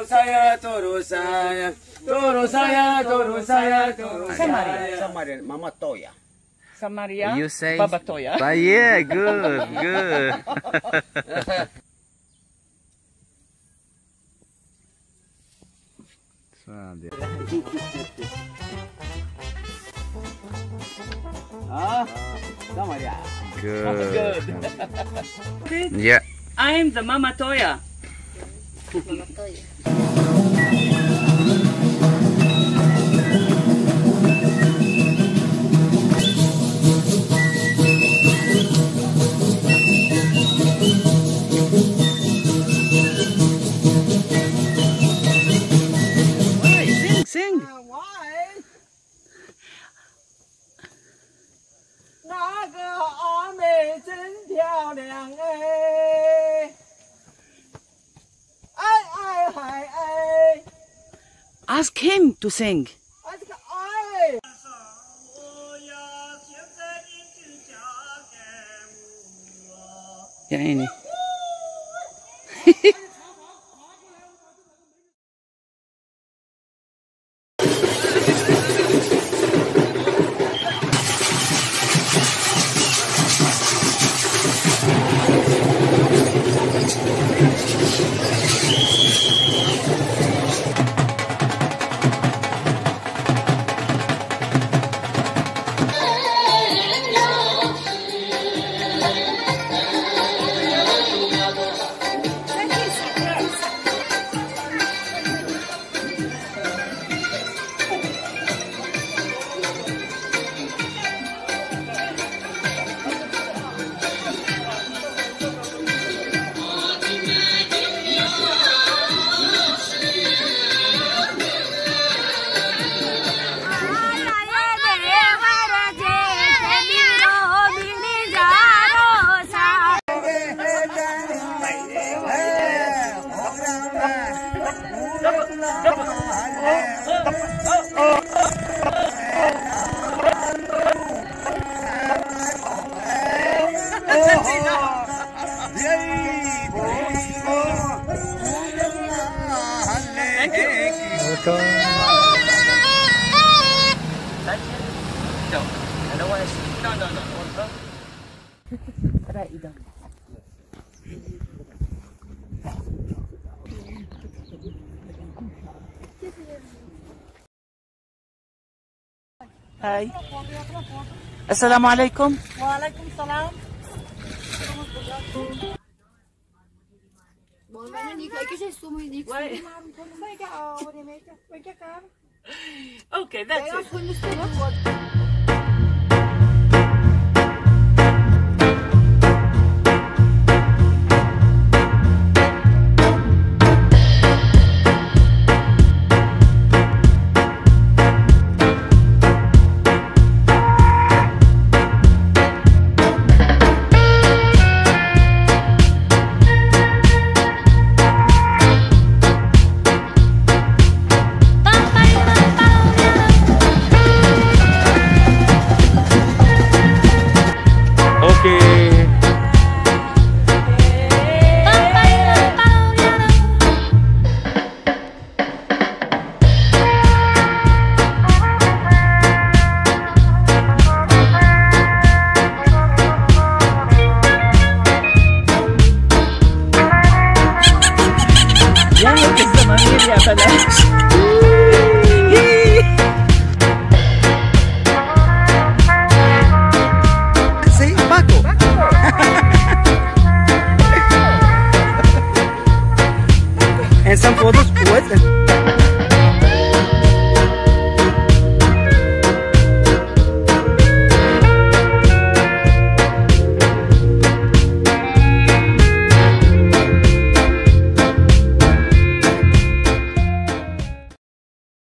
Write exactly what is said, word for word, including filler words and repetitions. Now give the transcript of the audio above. Torusaya, Torusaya, Torusaya, Torusaya, Torusaya. Samaria. Samaria, Mama Toya. Samaria, you say Baba Toya. But yeah, good, good. Ah, Samaria. Good. Good. Yeah. I'm the Mama Toya. Mama Toya. Sing. Uh, why? Ask him to sing. Yeah, any. Hi. Assalamu alaikum. Wa alaikum salam. Okay, that's it.